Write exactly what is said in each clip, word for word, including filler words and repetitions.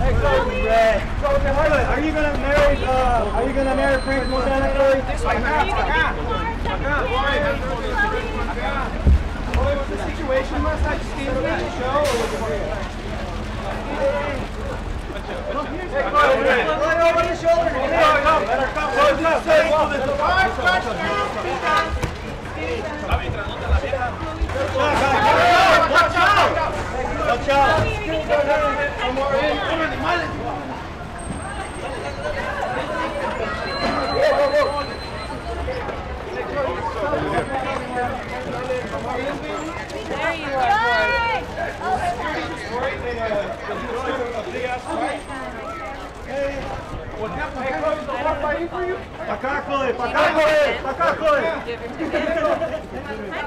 Hey, Khloe, are you gonna marry? Uh, are you gonna marry Frank Montana? I have, I have, I have. What was the situation last night? Just came to that show, or was it here? Hey, over the shoulder. Come, come, close enough. Paká, Khloe, paká, Khloe, paká, Khloe. Hi,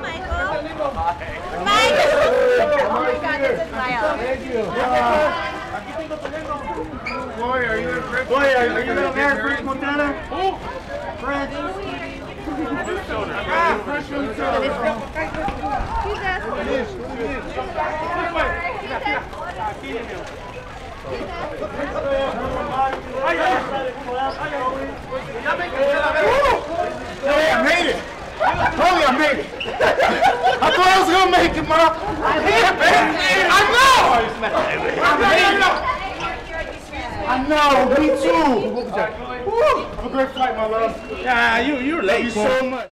Michael. Michael. Oh my God, this is Michael. Thank you. Khloe, are you in French? Khloe, are you in French Montana? Who? French. Ah, French Montana. Who's that? Who's that? I made it. Totally, I made it. I thought I was gonna make it, Mom. I made it, baby. I know. I know. Me too. Have a great flight, my love. Yeah, you, you're late. Thank you so much.